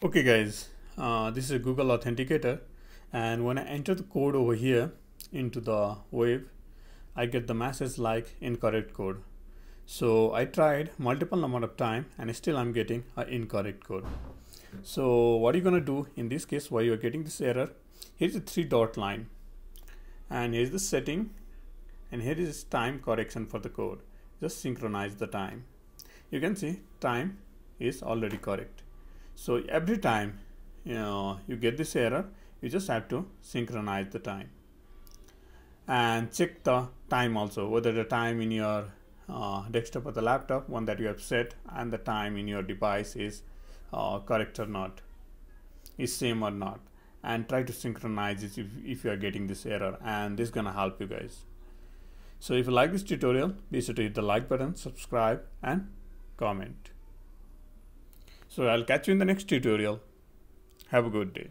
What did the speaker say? Okay guys, this is Google Authenticator, and when I enter the code over here into the wave, I get the message like incorrect code. So I tried multiple amount of time and still I'm getting an incorrect code. So what are you gonna do in this case while you're getting this error? Here's the 3-dot line, and here's the setting, and here is time correction for the code. Just synchronize the time. You can see time is already correct. So every time you get this error, you just have to synchronize the time and check the time also, whether the time in your desktop or the laptop, one that you have set, and the time in your device is correct or not, is same or not, and try to synchronize it if you are getting this error, and this is gonna help you guys. So if you like this tutorial, be sure to hit the like button, subscribe and comment. So I'll catch you in the next tutorial. Have a good day.